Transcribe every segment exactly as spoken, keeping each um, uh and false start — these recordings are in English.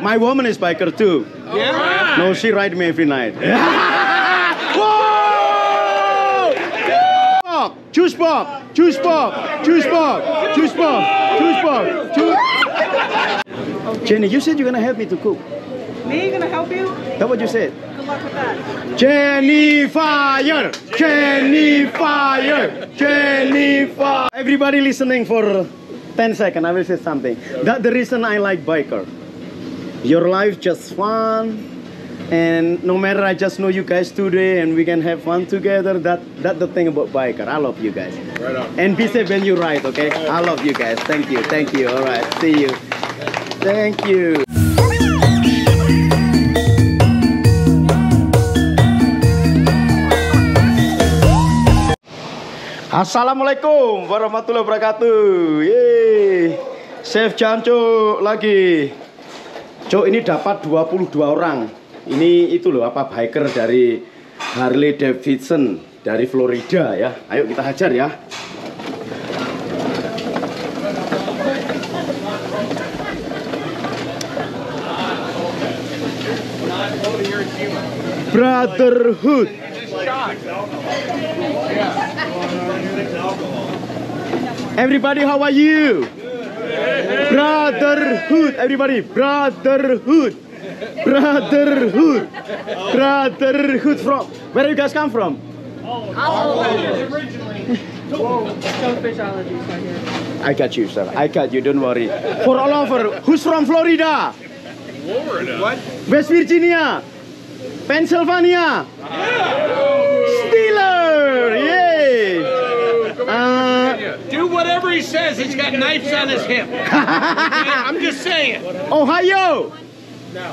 My woman is biker too. Yeah. Right. No, she ride me every night. Whoa! Juice pop, juice pop, juice pop, juice pop, juice pop, juice pop. Okay. Jenny, you said you're gonna help me to cook. Me gonna help you? That's what you said. Good luck with that. Jenny fire, Jenny fire, Jenny fire. Everybody listening for ten seconds. I will say something. That's the reason I like biker. Your life just fun, and no matter, I just know you guys today and we can have fun together. That that's the thing about biker. I love you guys. Right on. And be safe when you ride, okay? Right. I love you guys. Thank you, thank you. All right, see you. Thank you. Assalamualaikum warahmatullahi wabarakatuh. Yeay. Chef Jancuk lagi. Cok, ini dapat dua puluh dua orang. Ini itu loh, apa biker dari Harley Davidson dari Florida ya. Ayo kita hajar ya. Brotherhood. Everybody, how are you? Brotherhood, everybody, brotherhood, brotherhood, brotherhood. From where do you guys come from? All of originally. Stonefish allergies right here. I got you, sir. I got you. Don't worry. For all over, who's from Florida? Florida. What? West Virginia, Pennsylvania. Yeah. Steeler. Yay. Uh, Do whatever he says. He's got knives on his hip. I'm just saying. Ohio. No.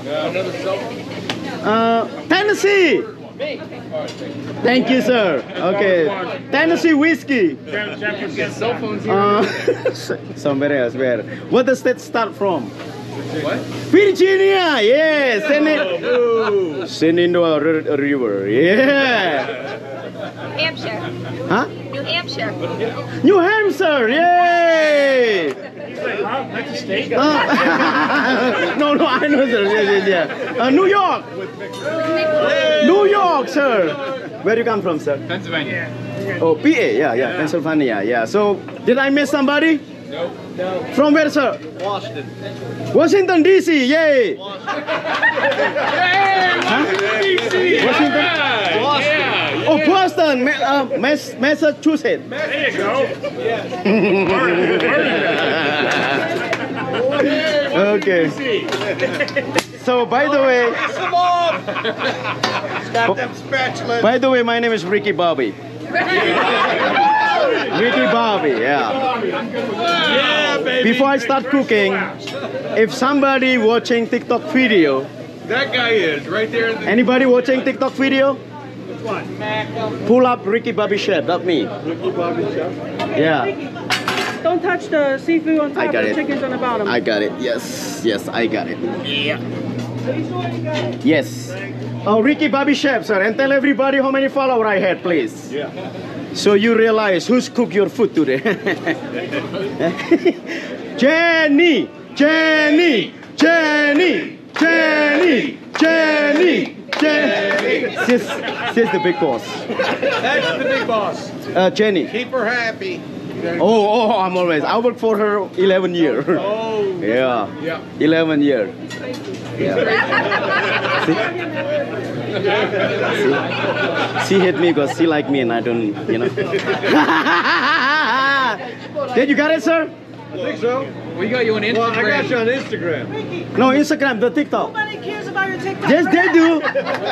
Uh, Tennessee. Thank you, sir. Okay. Tennessee whiskey. Uh, somewhere else. Where? What does that start from? What? Virginia. Yes. Yeah. Send into a river. Yeah. Hampshire. Huh? New Hampshire. New Hampshire, yay! Huh? That's a state. Uh, no, no, I know, sir. Yeah, yeah, yeah. Uh, New York. Hey. New York, sir. Where do you come from, sir? Pennsylvania. Oh, P A, yeah, yeah, yeah, Pennsylvania, yeah. So, did I miss somebody? No. No. From where, sir? Washington. Washington, D C, yay! Washington, huh? D C. Washington. Yeah. Washington. Oh, Boston, uh, Massachusetts. There you go. Okay. So, by the way, by the way, my name is Ricky Bobby. Ricky Bobby, yeah. Before I start cooking, if somebody watching TikTok video, that guy is right there. Anybody watching TikTok video? Pull up Ricky Bobby Chef, not me. Ricky Bobby Chef? Yeah. Ricky, don't touch the seafood on top and the chickens on the bottom. I got it, yes. Yes, I got it. Yeah. Are you sure you got it? Yes. Oh, Ricky Bobby Chef, sir. And tell everybody how many followers I had, please. Yeah. So you realize who's cooked your food today. Jenny! Jenny! Jenny! Jenny! Jenny! Jenny. She's, she's the big boss. That's the big boss. Uh, Jenny. Keep her happy. Oh, oh, I'm always. I work for her eleven years. Oh. Yeah. Yeah. eleven years. Yeah. See? She hit me because she like me and I don't, you know. Did you got it, sir? I think so. We got you on Instagram. Well, I got you on Instagram. Ricky. No, Instagram, the TikTok. Nobody cares about your TikTok. Yes, they do.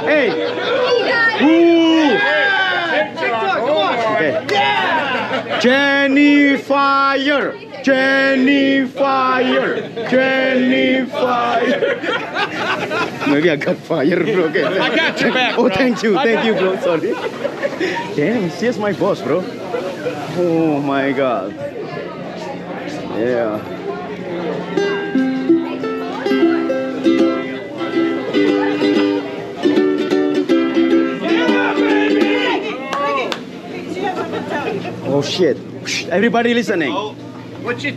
Hey. Ooh. Yeah. TikTok, come on. Okay. Yeah. Jenny fire. Jenny fire. Jenny fire. Maybe I got fire, bro. Okay. I got your back, bro. Oh, thank you. Thank you, bro. Sorry. Damn, she's my boss, bro. Oh, my God. Yeah. Oh shit. Everybody listening. Oh, what's your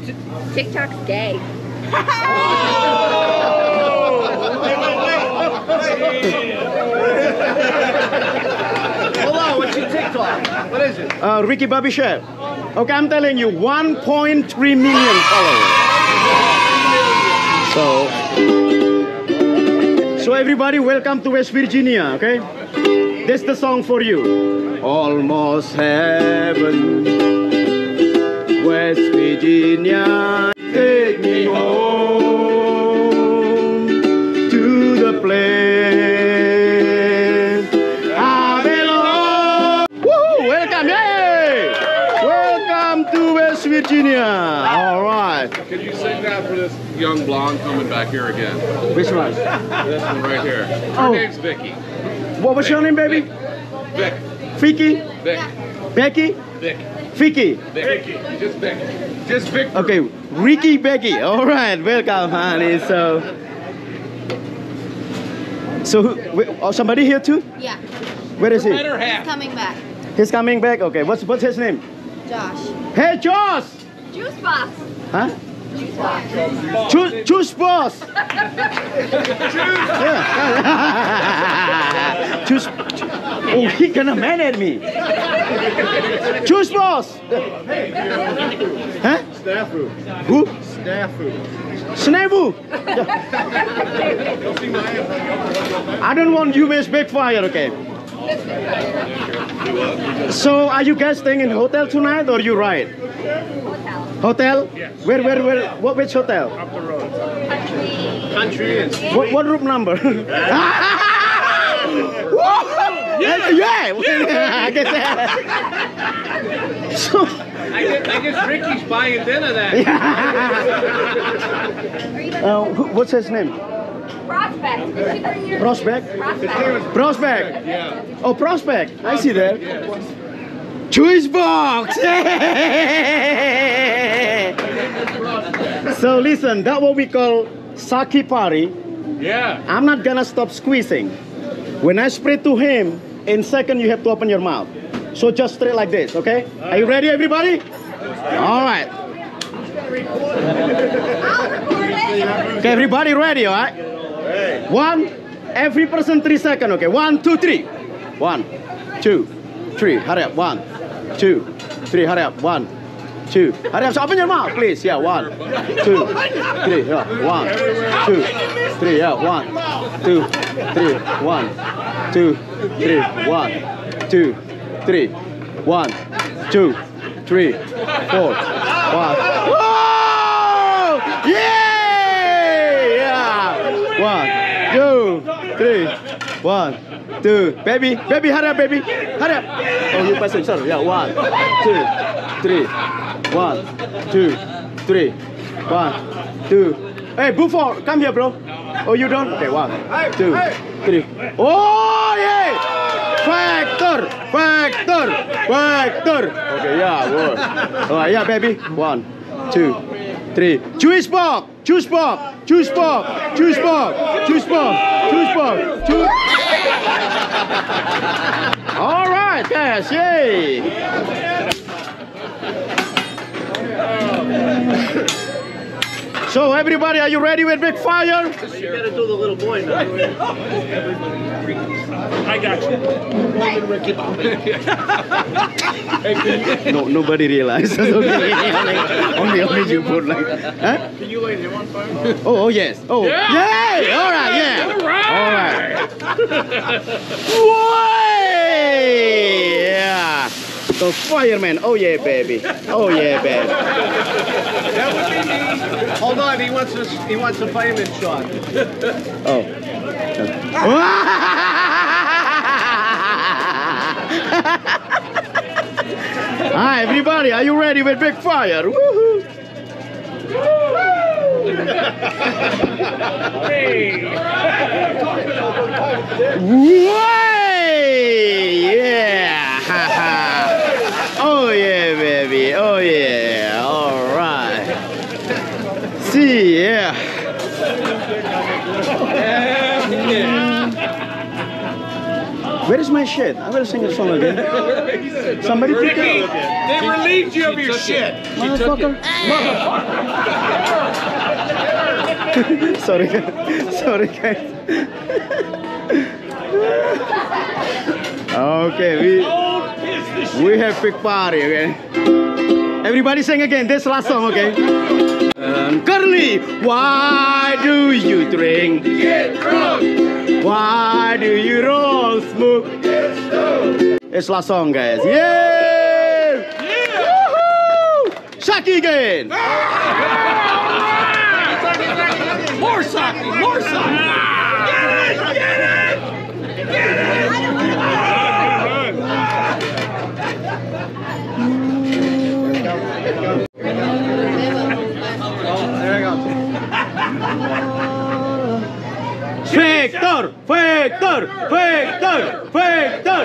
TikTok's gay. Oh! uh, Ricky Bobby shared. Okay, I'm telling you, one point three million followers. So, so everybody, welcome to West Virginia, okay? That's the song for you. Almost heaven, West Virginia, take me home to the place I belong. Woohoo! Welcome, yay! Welcome to West Virginia. All right. Can you sing that for this young blonde coming back here again? Which one? This one right here. Her oh. name's Vicky. What was Vic. your name, baby? Vic. Vicky? Vic. Becky? Vic. Vicky. Vicky. Just Vic. Just Vic. Okay, Ricky Becky. All right, welcome, honey. So, so who, oh, somebody here too? Yeah. Where is he? He's coming back. He's coming back. Okay. What's what's his name? Josh. Hey, Josh. Juice box. Huh? Juice box. Juice, juice box. Yeah. Juice. Oh, he gonna mad at me. Juice boss. Hey, huh? Snafu. Who? Snafu. Snafu. I don't want you guys backfire, okay? So, are you guys staying in hotel tonight, or you ride? Hotel. Hotel? Yes. Where, where, where? What? Which hotel? Up the road. Country. Country. What, what room number? Yeah, yeah. yeah. I guess that. So, I, guess, I guess Ricky's buying dinner then. Yeah. uh, who, what's his name? Prospect. Prospect. Prospect. Prospect. Yeah. Oh, Prospect. Prospect. I see that. Yeah. Choice box. So listen, that's what we call sake party. Yeah. I'm not gonna stop squeezing. When I spray to him, in second you have to open your mouth. So just straight like this, okay? Right. Are you ready, everybody? All right. Okay, everybody ready, all right? One, every person three seconds, okay? One, two, three. One, two, three. Hurry up. One, two, three. Hurry up. One, two. Hurry up. So open your mouth, please. Yeah. One, two, three. Yeah. One, two, three. Yeah. One, two, three. One, two, three. One, two, three. One, two, three, four, one. Whoa! Yeah! One, two, three. One, two. Baby, baby, hurry up, baby. Hurry up. Oh, you passed it. Sorry. Yeah. One, two. Three, one, two, three, one, two. Hey, Buffo, come here, bro. Oh, you don't? Okay, one, two, three. Oh, yeah! Factor, factor, factor. Okay, yeah, whoa. All right, yeah, baby. One, two, three. Juice box, juice box, juice box, juice box, juice box, juice box, juice. All right, guys, yay! So everybody, are you ready with big fire? You gotta do the little boy now. I got you. No, nobody realizes. Only, only you put like. Huh? Can you light him on fire? Oh, oh yes. Oh, yay! Yeah. Yeah. All right, yeah. All right. Why? Yeah. The fireman, oh yeah, baby, oh yeah, baby. That would be me. Hold on, he wants a he wants a fireman shot. Oh. Hi, everybody, are you ready with big fire? Woohoo! Hey! Yeah! Oh yeah, baby. Oh yeah. All right. See, yeah. Where is my shit? I'm gonna sing a song again. Somebody pick it up. They relieved you of your shit. Motherfucker. Motherfucker. Sorry, guys. Sorry, guys. Okay, we. this shit. We have big party, okay? Everybody sing again, this last song, okay? Um, Curly, why do you drink? To get drunk. Why do you roll smoke? To get stoned. It's last song, guys. Yeah! Yeah! Woohoo! Shaki again! More sake, more sake! Get it, get it! Get it! Victor! Victor! Victor! Victor!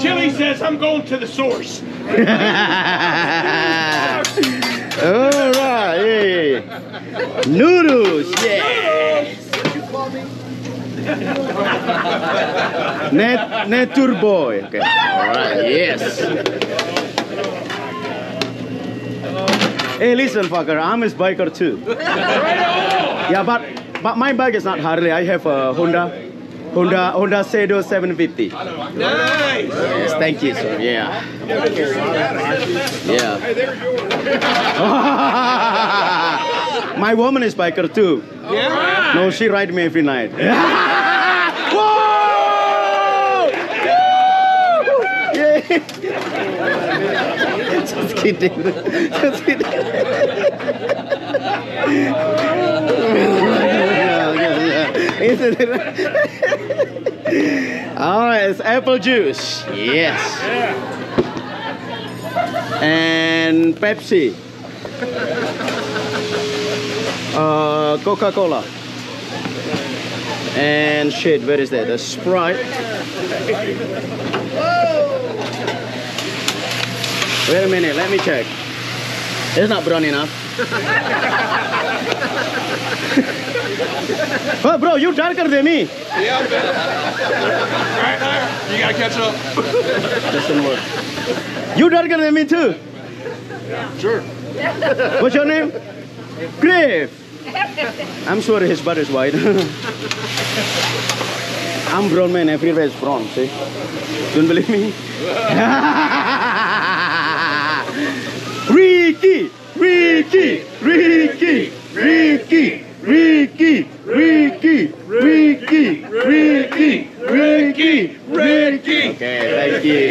Chili says I'm going to the source. Alright, yeah, yeah. Noodles, yes. What you call me? Net Nature Boy. Okay. Alright, yes. Hey, listen, fucker, I'm his biker too. Yeah, but but my bike is not Harley. I have a Honda, Honda, Honda Shadow seven fifty. Nice. Yes, thank you, sir. Yeah. Yeah. My woman is biker too. Yeah. No, she rides me every night. Whoa! Yeah. Just kidding. Just kidding. Alright, it's apple juice. Yes. Yeah. And Pepsi. Uh, Coca-Cola. And shit, where is that? The Sprite. Wait a minute, let me check. It's not brown enough. Oh, bro, you're darker than me. Yeah, I'm better. All right, all right. You gotta catch up. Listen, what? You're darker than me, too. Yeah. Sure. What's your name? Griff. I'm sorry, his butt is white. I'm brown, man. Everywhere is brown, see? Don't believe me? Ricky, Ricky, Ricky, Ricky, Ricky, Ricky, Ricky, Ricky, Ricky, Ricky. Okay, thank you.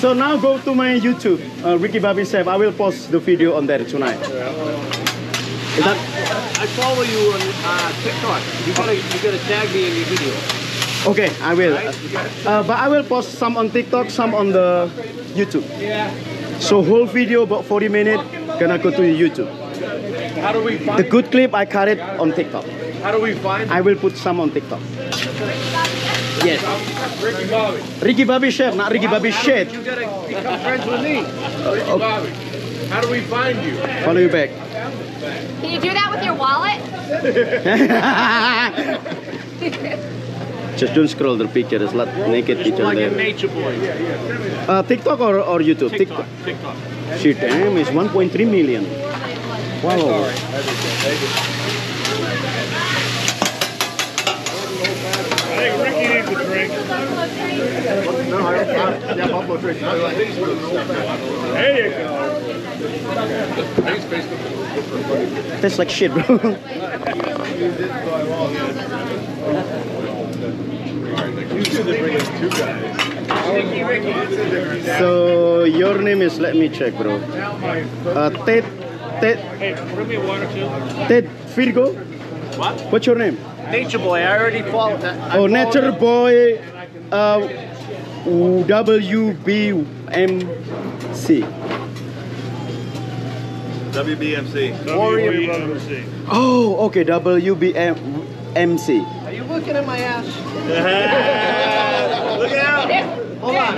So now go to my YouTube, uh, Ricky Bobby Chef. I will post the video on there tonight. Is that? I, I follow you on uh, TikTok. You gotta, you gotta tag me in your video. Okay, I will. Uh, but I will post some on TikTok, some on the YouTube. Yeah. So whole video, about forty minutes, gonna go to YouTube. How do we find the good clip? I cut it on TikTok. How do we find it? I will put some on TikTok. Yes. Ricky Bobby. Ricky Bobby Chef, not Ricky Bobby Shit. You gotta become friends with me. Ricky Bobby. How do we find you? Follow you back. Can you do that with your wallet? Just don't scroll the picture. It's not naked picture like there. Like a nature boy. Yeah, yeah. Uh, TikTok or, or YouTube? TikTok. TikTok. TikTok. Shit, damn, it's one point three million. Wow. Sorry. I think Ricky needs a drink. No, I don't. Yeah, buffalo drink. There you go. Tastes like shit, bro. So your name is, let me check, bro. Uh, Ted, Ted. Hey, bring me water too. Ted Virgo. What? What's your name? Nature Boy. I already followed that. Oh, Nature Boy. Uh, W B M C. W B M C. Warrior W B M C. Oh, okay. W B M C. Are you looking at my ass? Look out! Hold on.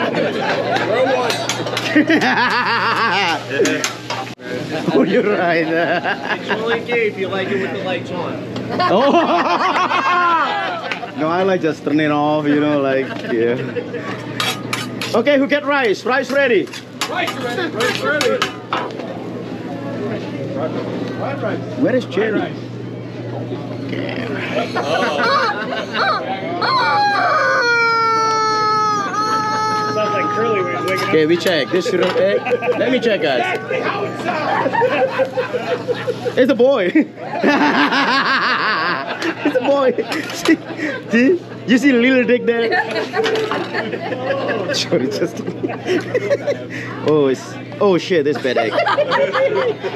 Where was? Oh, you're right. It's only gay if you like it with the lights on. Oh. No, I like just turn it off, you know, like, yeah. Okay, who get rice? Rice ready. Rice ready. Rice ready. Where is Jenny? Yeah. Oh. sounds like Curly when he's waking up. Yeah, we check. This shit up there. Let me check, guys. Exactly how it sounds. It's a boy. It's a boy. See? You see the little dick there? Sorry, just. Oh, it's. Oh shit, this bad egg.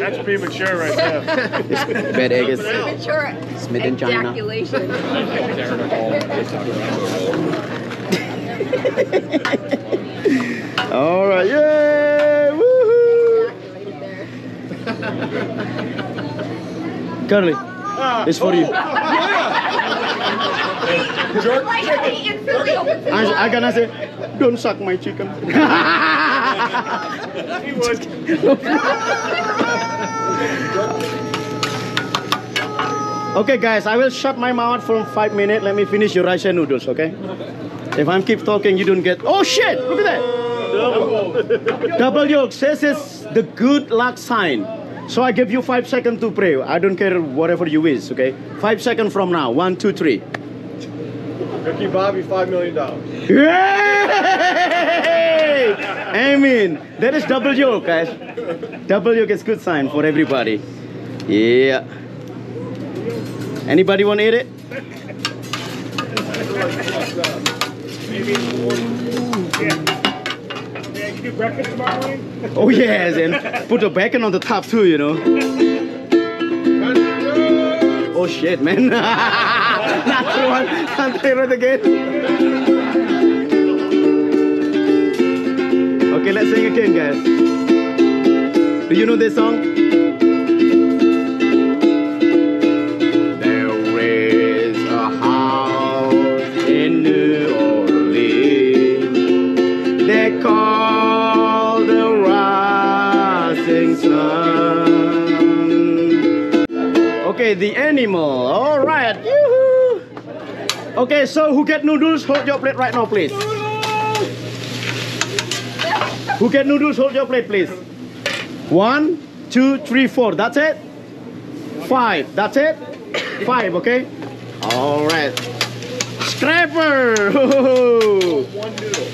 That's premature right now. This bad egg is premature. Smith and China. All right, yay! Woohoo! Curly, uh, it's for oh. you. Jerk chicken. I, I gonna say, don't suck my chicken. He would. Okay, guys, I will shut my mouth for five minutes. Let me finish your Russian noodles, okay? If I keep talking, you don't get. Oh shit! Look at that. Double, Double yolk. This is the good luck sign. So I give you five seconds to pray. I don't care whatever you wish, okay? Five seconds from now. One, two, three. Ricky Bobby, five million dollars. Yay! I mean, that is double yoke, guys. Double yoke is good sign for everybody. Yeah. Anybody want to eat it? Yeah. You do breakfast tomorrow? Oh yes, and put the bacon on the top too, you know. Oh shit, man. That's the one. I'll try it again. Okay, let's sing again, guys. Do you know this song? There is a house in New Orleans. They call the rising sun. Okay, the animal. All right. Okay, so who get noodles, hold your plate right now, please. Who get noodles, hold your plate, please. One, two, three, four. That's it. Five. That's it. Five, okay? All right. Scraper! One noodle.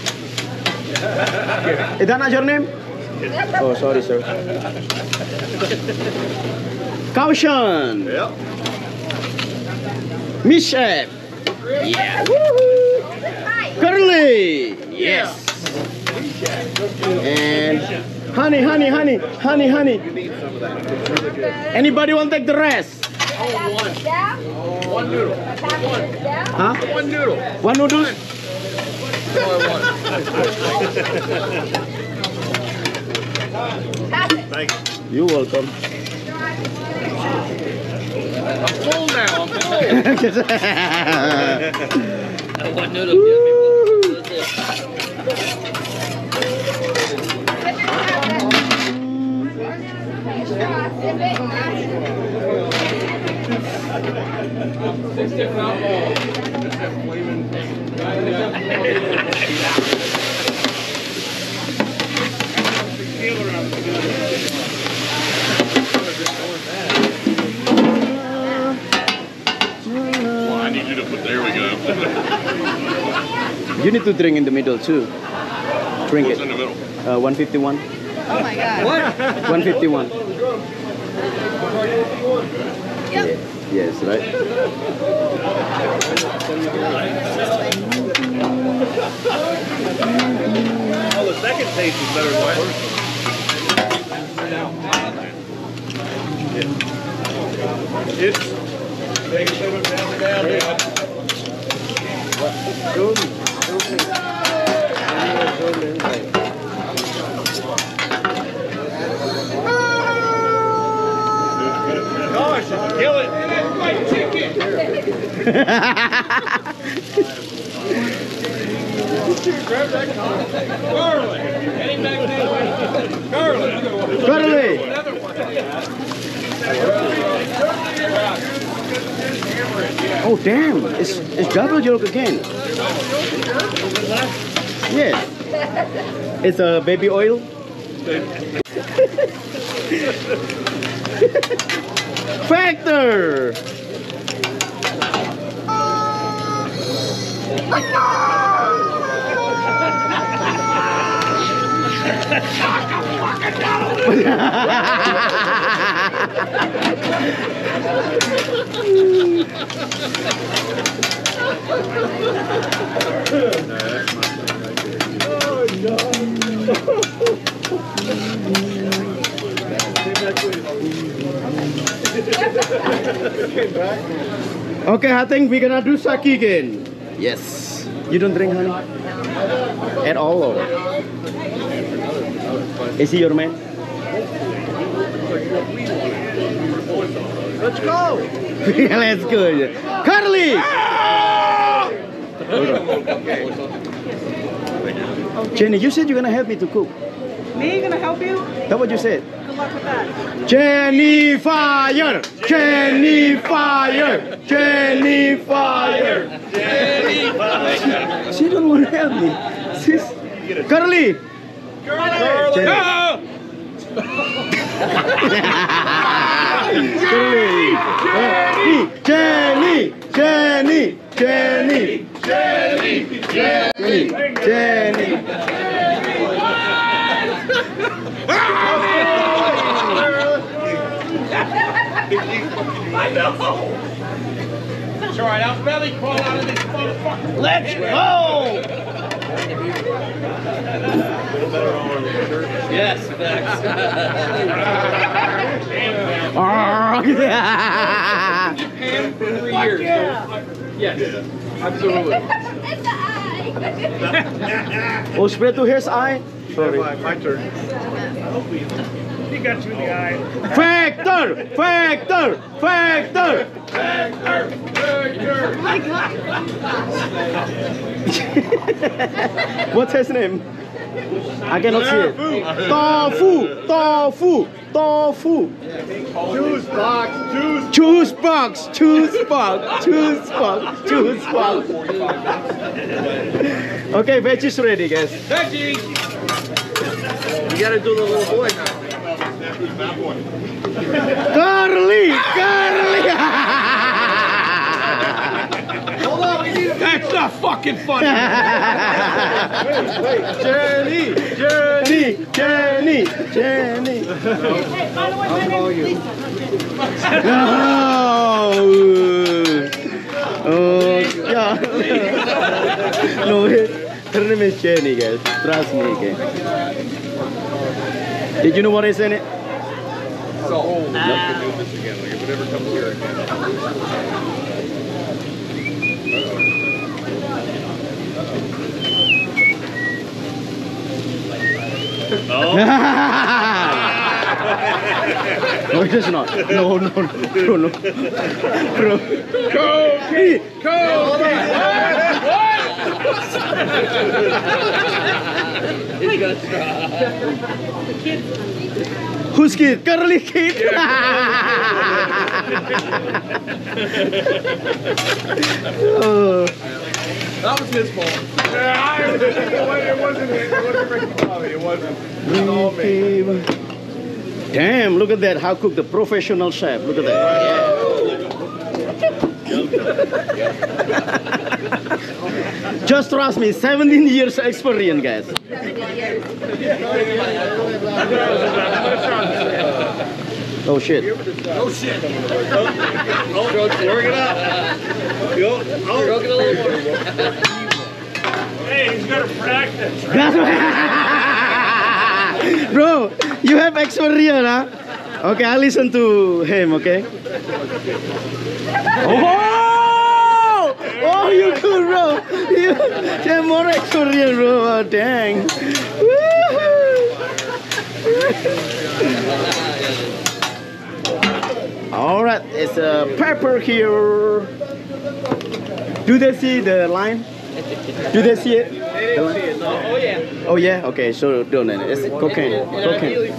Is that not your name? Oh, sorry, sir. Caution. Yep. Mischief. Yeah. Woohoo! Curly! Yes. And honey, honey, honey, honey, honey. Anybody want to take the rest? Oh, one. Oh, one noodle. One. Huh? One noodle. One noodle? Thank you. You're welcome. I'm full now, I'm full. One noodle gives me one. That's it. There we go. You need to drink in the middle too. Drink What's it. In the middle? Uh, one fifty-one. Oh my god. What? one fifty-one. Yep. Yes, right. Well, the second taste is better than the first. It's. Take it down, down, down, down. Gosh, it's killing. And it's my chicken. Grab that collar. Curly. Heading back that way. Curly. Another one. Curly. Another one. Curly. Curly. Oh damn, it's it's double yolk again. Yeah. It's a uh, baby oil. Factor. Okay, I think we're gonna do sake again. Yes. You don't drink honey? At all? Or? Is he your man? Let's go! Let's go! Carly! Ah! Okay. Jenny, you said you're gonna help me to cook. Me? Gonna help you? That's what you said. Good luck with that. Jenny fire! Jenny fire! Jenny fire! Jenny fire! She, she don't want to help me. She's... Curly! Curly! Curly! No! Jenny! Jenny! Jenny! Jenny! Jenny! Jenny! Jenny! Jenny! Jenny! I know! It's alright, I'll belly crawl out of this motherfucker. Let's go! Yes, thanks. Japan for three years. Yeah. Yes, absolutely. It's the eye. Oh, spread to his eye? Sorry. My turn. He got you in the eye. Factor! Factor! Factor! Factor! Factor! Oh my God! What's his name? I cannot Claire see it. Tofu! Tofu! Tofu! Juice box! Juice! Juice box! Juice box! Juice box! Juice box! Okay, veggies ready, guys. Veggies! You gotta do the little boy now. Carly! Carly! Hold on, we need a that's not fucking funny! Wait, wait. Jenny! Jenny! Jenny! Jenny! Hey, by the way, my name is Lisa. No! Oh, God. No, her name is Jenny, guys. Trust me, guys. Did you know what is in it? Salt. Oh, we have to do this again. Like, if it ever comes here again. Uh-oh. No, it is not. No, no, no, no. Bro. Kobe! Kobe! What? It's got straw. The kids. Who's kid? Curly kid! Oh. That was his fault. Yeah, I was just, it wasn't him. It wasn't Ricky Bobby. It wasn't. It was all me. Damn, look at that. How cooked the professional chef. Look at that. Yeah. Just trust me, seventeen years experience, guys. Oh shit. Oh shit. Work it out. Work it a little more. Hey, he's gonna practice. Right? Bro, you have experience, huh? Okay, I listen to him, okay? Oh! Oh, you cool, bro! You have more experience, bro. Oh, dang. Woohoo! Alright, it's a pepper here. Do they see the line? Do they see it? They didn't see it, no. Oh, yeah. Oh, yeah? Okay, so don't it. It's cocaine. Cocaine.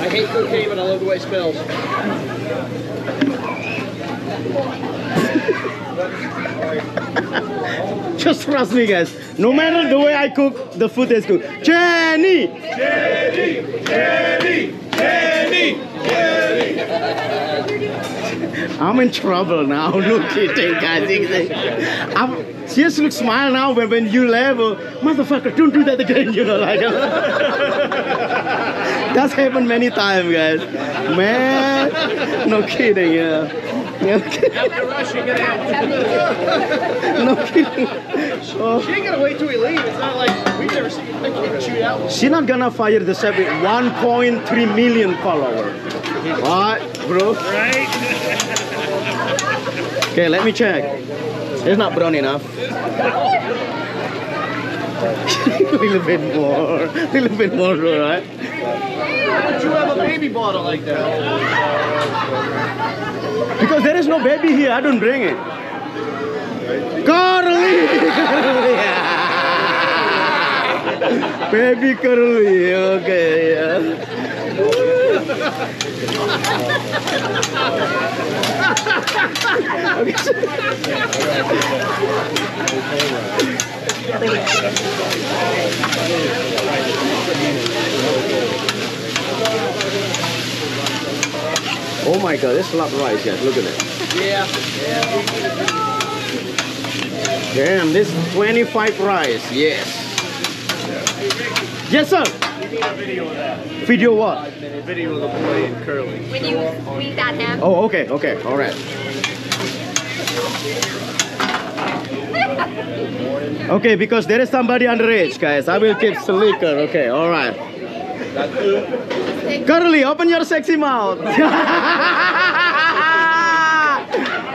I hate cocaine, but I love the way it smells. Just trust me, guys. No matter the way I cook, the food is good. Jenny! Jenny! Jenny! Jenny! Jenny! I'm in trouble now. No kidding, guys. I'm She looks smile now when, when you laugh. Oh, motherfucker, don't do that again, you know, like. That's happened many times, guys. Man, no kidding, yeah. After rush, you're gonna have to. No kidding. Oh. She ain't gonna wait till we leave. It's not like we've never seen her shoot out. She's not gonna fire the seven. one point three million followers. What, bro? Right. Okay, let me check. It's not brown enough. A little bit more. A little bit more, right? Why don't you have a baby bottle like that? Because there is no baby here, I don't bring it. Curly! Yeah. Baby Curly, okay. Yeah. Oh my god, that's a lot of rice, guys. Look at it. Yeah. yeah. Damn, this is twenty-five rice. Yes. Yeah. Yes, sir. We need a video of that. Video what? Video of the boy in curly. When you squeeze that ham. Oh, okay, okay, all right. Okay, because there is somebody underage, guys. I will keep slicker. Okay, all right. Curly, open your sexy mouth.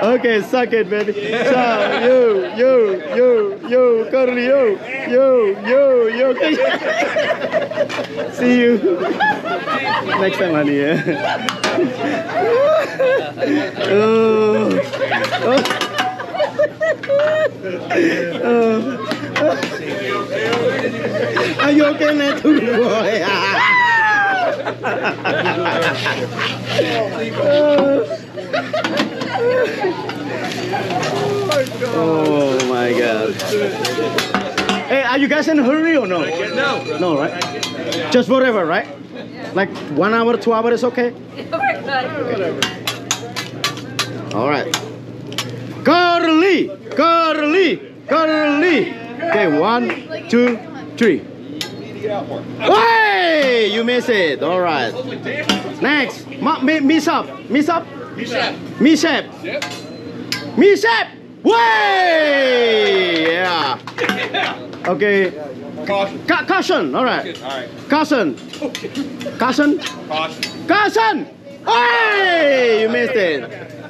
Okay, suck it, baby. Yeah. So, you, you, you, you, Curly, you, you, you, you. Okay. See you next time, honey. Yeah. Oh. Oh. Oh. Are you okay, Nathan? Boy? Oh my god. Hey, are you guys in a hurry or no? No. No, right? Just whatever, right? Like one hour, two hours is okay? Whatever. Alright. Curly! Curly! Curly! Okay, one, two, three. Hey, you miss it. All right. Next, miss up, miss up, miss up, miss up, miss up. Way, yeah. Okay. Caution. Ca caution. All right. Caution. Caution. Caution. Hey, you missed it.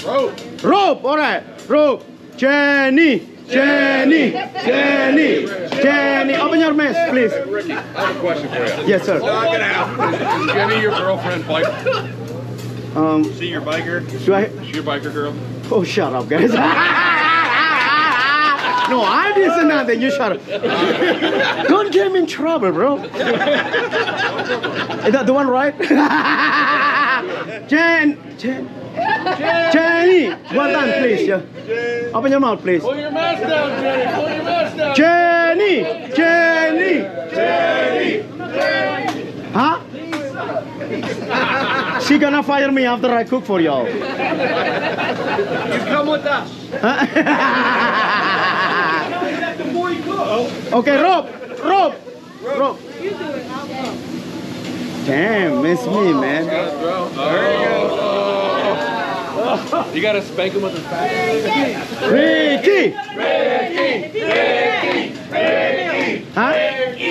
Rope. Rope. All right. Rope. Jenny. Jenny, Jenny, Jenny, open your mess, please. Ricky, I have a question for you. Yes, sir. Knock it out. Is Jenny your girlfriend, biker? Um. She your biker? Do I? She your biker girl? Oh, shut up, guys. No, I didn't say nothing. You shut up. Don't get me in trouble, bro. Is that the one right? Jen, Jen. Jenny, one time, please. Yeah. Open your mouth, please. Pull your mask down, Jenny. Pull your mask down. Jenny, Jenny, Jenny. Huh? She gonna fire me after I cook for y'all. You come with us. Okay, rope, rope, rope. Damn, miss me, man. There you go. You gotta spank him with his back. Ricky! Ricky! Ricky! Ricky! Huh? You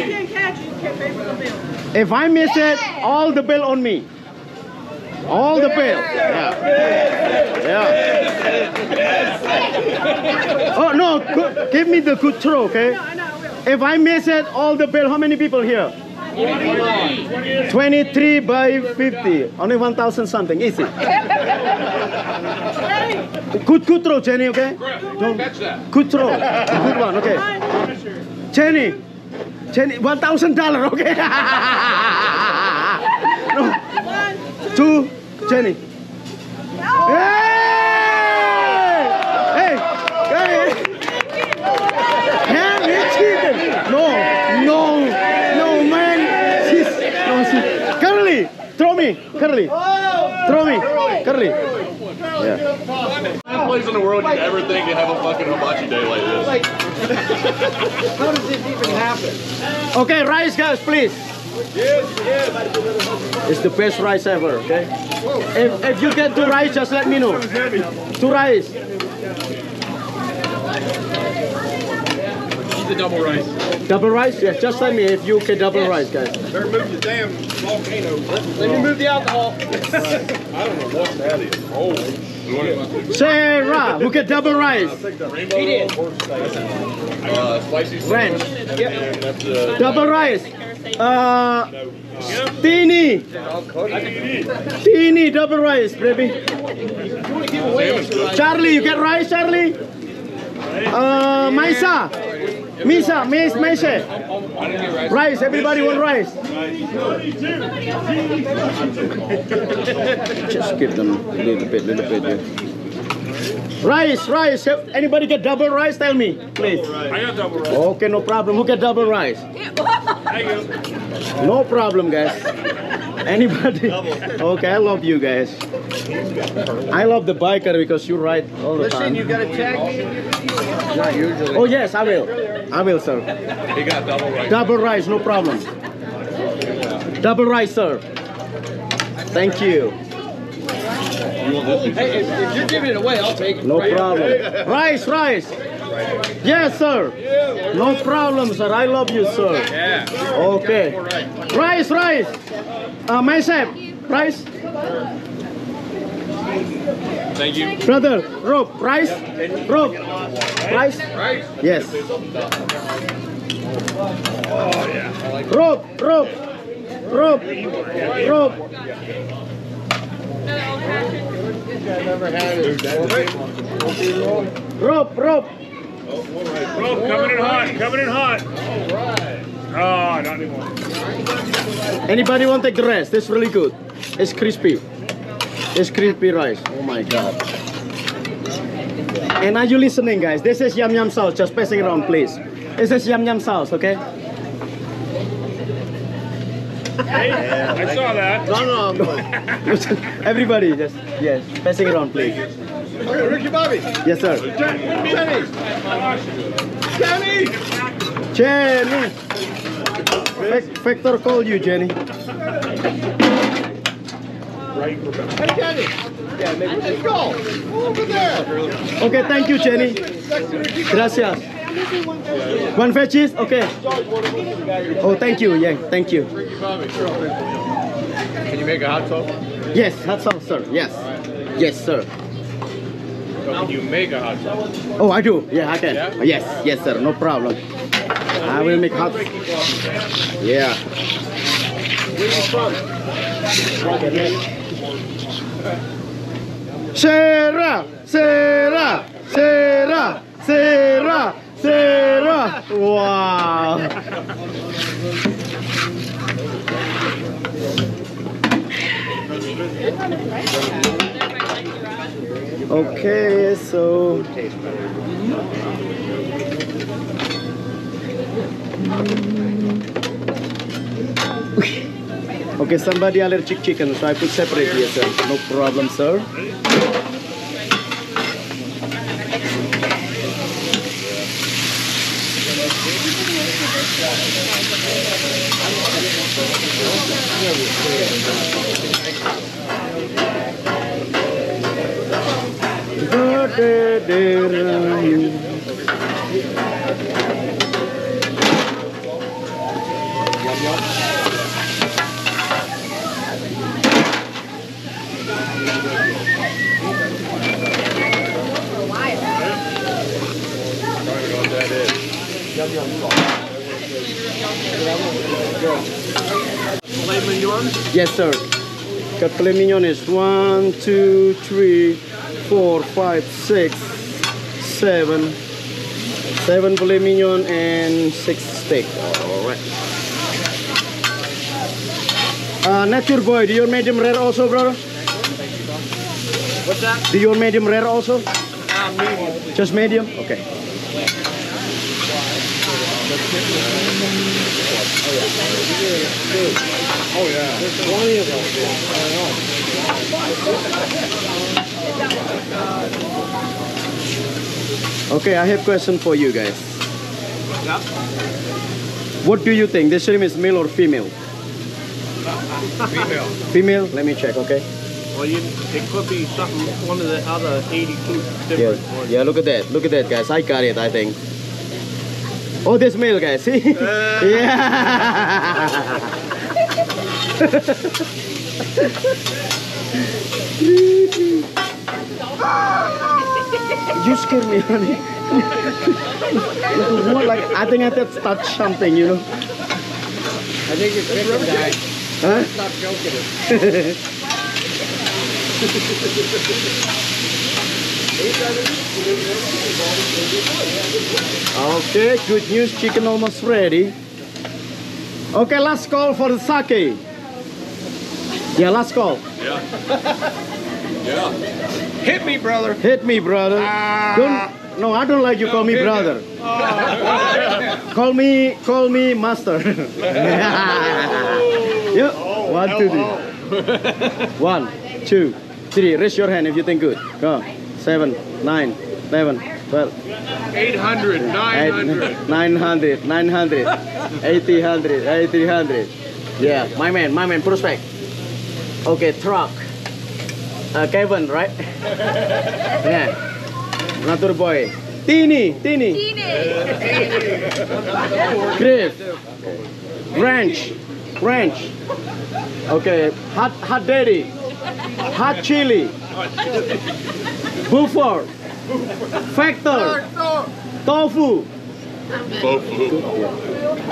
didn't catch it, you can't pay for the bill. If I miss it, all the bill on me. All the bill. Yeah. Yeah. Oh no, good. Give me the good throw, okay? If I miss it, all the bill. How many people here? twenty-three. twenty-three by fifty. Only one thousand something. Easy. Good, good throw, Jenny, okay? Don't catch that. Good throw. Good one, okay. Jenny. Jenny, one thousand dollars, okay? No. Two, Jenny. Hey! Hey! Hey! Damn, you cheated. No, no, no, man. She's, no, she. Curly, throw me. Curly. Throw me. Curly. Yeah. place in the world like, you'd ever think to have a fucking hibachi day like this. Like, how does this even happen? Okay, rice guys, please. Yes, yes. It's the best rice ever, okay? If, if you get two rice, just let me know. Two rice. The double rice. Double rice? Yeah, just let me if you can double yes. rice, guys. Better move the damn volcano. Let me move the alcohol. Right. I don't know what that is. Holy Sarah, who can double rice? He did. Uh, spicy ranch. Yep. Uh, double rice. Uh, Steeny. Steeny, double rice, baby. Charlie, you get rice, Charlie? Uh, Maisa. Misa, Miss, Meshe. Rice, everybody want rice. Just give them a little bit, little bit. Yeah. Rice, rice. Anybody get double rice? Tell me, please. I got double rice. Okay, no problem. Who get double rice? No problem, guys. Anybody? Okay, I love you guys. I love the biker because you ride all the Listen, time. Listen, you gotta tag me. Not usually. Oh yes, I will. I will, sir. He got double rice. Double rice, no problem. Double rice, sir. Thank you. Hey, if, if you're giving it away, I'll take it. No right problem. Away. Rice, rice. Yes, sir. No problem, sir. I love you, sir. Yeah. Okay. Rice, rice. Uh, myself, rice. Thank you. Brother, rope, rice, rope, rice, yes. Oh, yeah. Rope, rope, rope, rope. Rope, rope. Rope, coming in hot, coming in hot. Oh, not anymore. Anybody want the grass? This is really good. It's crispy. It's crispy rice. Oh my god. And are you listening, guys? This is yum yum sauce. Just passing around, please. This is yum yum sauce, okay? Hey, yeah, I saw that. No, no, no. Everybody, just, yes, passing around, please. Okay, Ricky Bobby. Yes, sir. Jenny! Jenny! Jenny! Factor called you, Jenny. Hey, Jenny! Yeah, maybe let's go! Over there! Okay, thank you, Jenny. Gracias. One veggies? Okay. Oh, thank you, yeah, thank you. Can you make a hot sauce? Yes, hot sauce, sir. Yes. Yes, sir. Can you make a hot sauce? Oh, I do. Yeah, I can. Yes, yes, sir. No problem. I will make hot sauce. Yeah. Where are you from? Sarah, Sarah, Sarah, Sarah, Sarah. Wow. Okay, so. Okay, somebody allergic chicken, so I put separate here, sir. No problem, sir. Yes, sir. Got filet mignon is one, two, three, four, five, six, seven, seven filet mignon and six steak. All right. Uh, Nature boy, do you want medium rare also, brother? What's that? Do you want medium rare also? Uh, medium. Just medium. Okay. Oh yeah. Okay, I have a question for you guys. Yeah. What do you think? This shrimp is male or female? Female. Female? Let me check, okay? Well, you, it could be something, one of the other eighty-two different yeah. ones. Yeah, look at that. Look at that, guys. I got it, I think. Oh, this male, guys. See? Uh. Yeah. You scared me, honey. It was more like, I think I had to touch something, you know. I think it's rubber died. Huh? Stop joking. Okay, good news. Chicken almost ready. Okay, last call for the sake. Yeah, last call. Yeah. Yeah. Hit me, brother. Hit me, brother. Ah. Don't, no, I don't like you no, call me brother. Oh. call me, call me master. Yep. Oh, one, two, three. One, two, three. Raise your hand if you think good. Go. Seven, nine, eleven, twelve. Eight hundred, nine hundred. Nine hundred, nine hundred. Eighty hundred, eighty hundred. Yeah, my man, my man, prospect. Okay, truck. Uh, Kevin, right? Yeah. Another boy. Tini, Tini. Tini. Griff. Ranch. Ranch. Okay. Hot, hot daddy. Hot chili. Buffer. Factor. Tofu.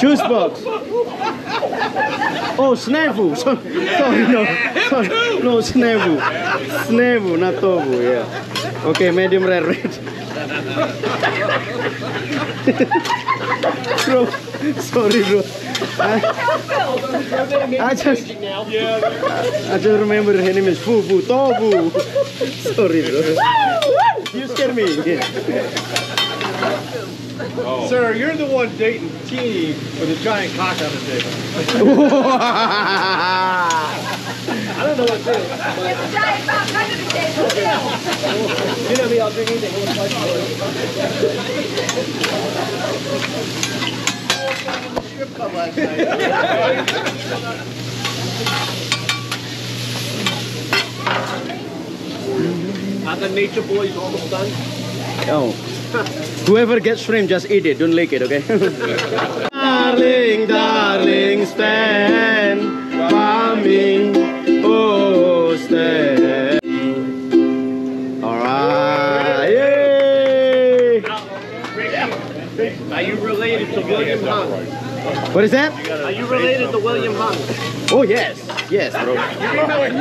Juice box. Oh, snafu. Sorry, no. Sorry. No, snafu. Snafu, not tofu, yeah. Okay, medium rare red. Bro, sorry, bro. I, I just I just remember her name is Fufu, Tofu. Sorry, bro. You scared me. Yeah. Oh. Sir, you're the one dating Teeny with a giant cock on the table. I don't know what to do. It's a giant cock under the table. You know me, I'll drink anything. Are the nature boys almost done? Oh. Whoever gets shrimp, just eat it. Don't lick it, okay? Darling, darling, stand by me. Oh, stand. Alright. Yay! Are you related to William Hung? What is that? Are you related to William Hung? Oh, yes. Yes, bro.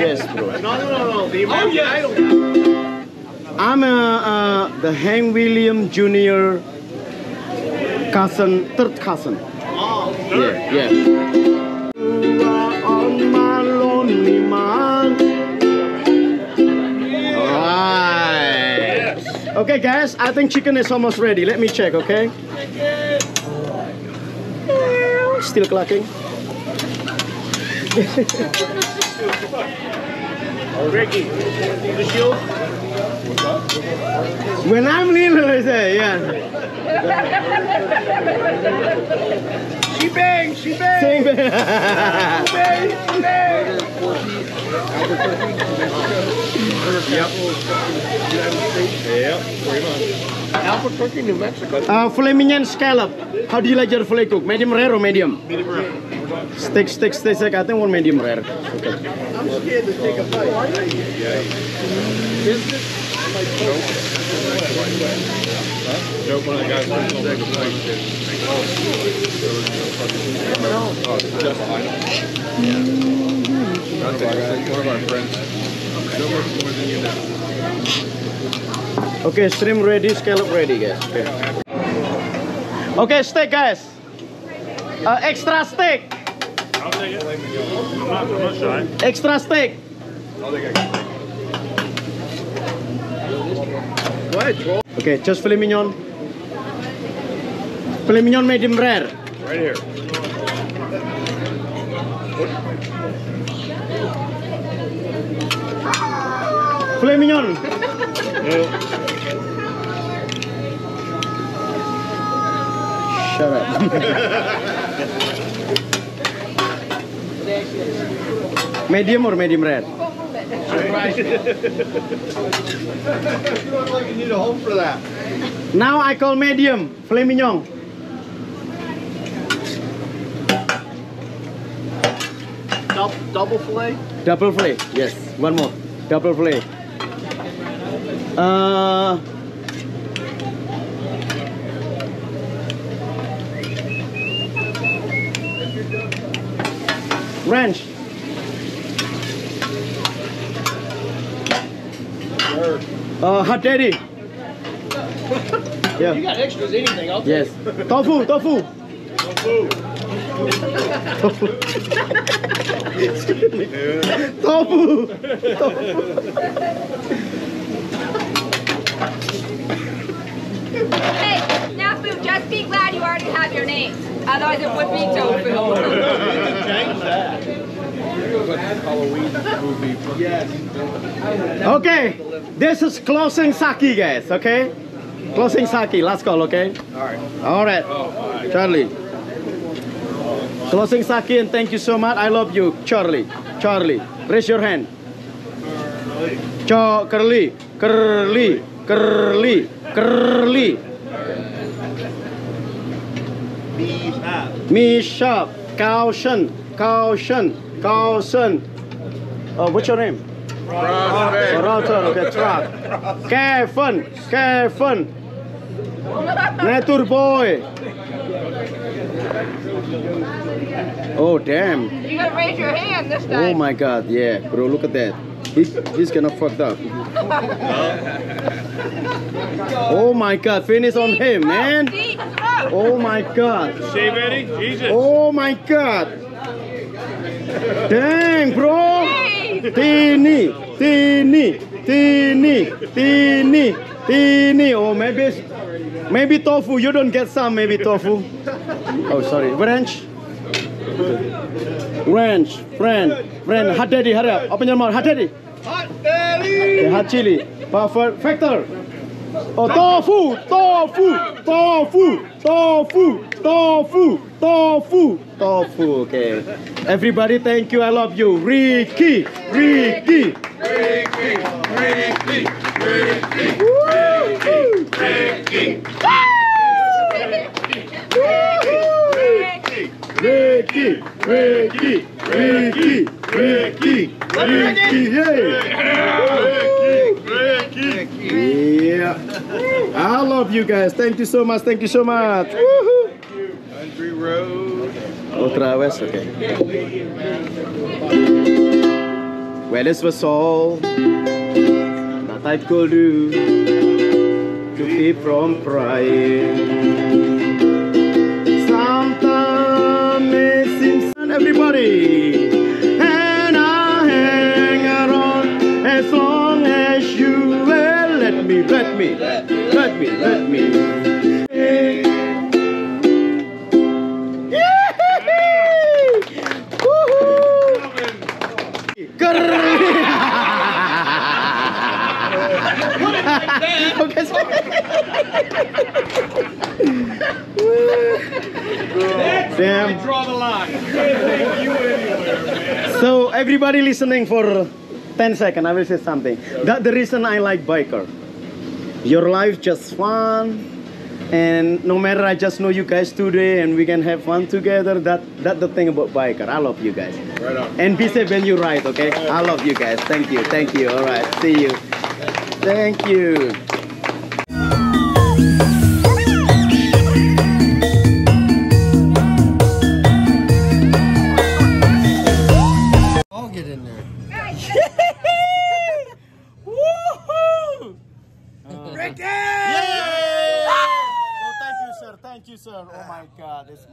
Yes, bro. No, no, no, no. Oh, yeah, I don't know. I'm a, uh, the Hank Williams Junior cousin, third cousin. Oh, third. Yeah, yeah. You are on my lonely mind. Yeah. All right. Yes. Okay, guys, I think chicken is almost ready. Let me check, okay? Chicken. Still clucking. Ricky, the shield. When I'm little, I say, yeah. She bangs, she bangs. She bangs, she bangs. Yep. Yep, pretty much. Albuquerque, New Mexico. Uh, filet mignon scallop. How do you like your filet cook? Medium rare or medium? Medium rare. Stick, stick, stick, stick. I think one medium rare. Okay. I'm scared to take a bite. Is this? Nope. Nope, when I got one second night, oh, it's just fine. I'll take one of our friends. Okay, shrimp ready, scallop ready, guys. Okay, okay, steak, guys. Uh, extra steak. I'll take it. I'm not going to shy. Extra steak. I'll take it. Okay, just filet mignon. Filet mignon medium rare. Right here. Filet mignon. Shut up. Medium or medium red? You look like you need a home for that. Now I call medium filet mignon. Double, double filet? Double filet, yes. One more. Double filet. Uh, ranch. Uh, hot daddy. Yeah. You got extras, anything, I'll take it. Tofu, tofu. Tofu. Excuse me. Tofu! Hey, now food, just be glad you already have your name. Otherwise it would be tofu. Change that. Halloween movie. Yes. Okay, this is closing sake, guys, okay? Closing sake, last call, okay? Alright. Alright. Oh, Charlie. Closing sake, and thank you so much. I love you, Charlie. Charlie, raise your hand. Cho curly, curly, curly, curly. Me sharp, caution, caution, caution. Uh, what's your name? Router. Router. That's right. Kevin, Kevin. Nature boy. Oh damn! You gotta raise your hand this time. Oh my god, yeah, bro, look at that. He's he's kind of fucked up. Oh my god, finish on him, man! Oh my god! Shave Eddie, Jesus! Oh my god! Dang, bro! Teeny, teeny, teeny, teeny, teeny. Oh, maybe, maybe tofu. You don't get some, maybe tofu. Oh, sorry, ranch. Ranch, friend, friend, hot daddy, hurry up, open your mouth, hot daddy. Hot daddy! Okay, hot chili, buffer, factor. Oh, tofu, tofu, tofu, tofu, tofu, tofu, tofu, okay. Everybody, thank you, I love you. Ricky, Ricky, Ricky, Ricky, Ricky, Ricky, Ricky. Ricky, Ricky, Ricky, Ricky, Ricky, hey! Ricky, yeah. I love you guys. Thank you so much. Thank you so much. Woohoo! Country road. Otra vez, okay. Well, this was all that I could do to keep from crying. Everybody, and I hang around as long as you will let me, let me, let me, let me, let me. Damn. Draw the line. So everybody listening for ten seconds, I will say something. That's the reason I like biker. Your life just fun, and no matter, I just know you guys today, and we can have fun together. That that's the thing about biker. I love you guys. Right on. And be safe when you ride, okay? I love you guys. Thank you, thank you. All right, see you. Thank you.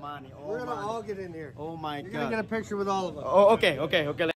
Money. Oh, we're gonna all get in here. Oh my god. You're gonna get a picture with all of us. Oh, okay, okay, okay.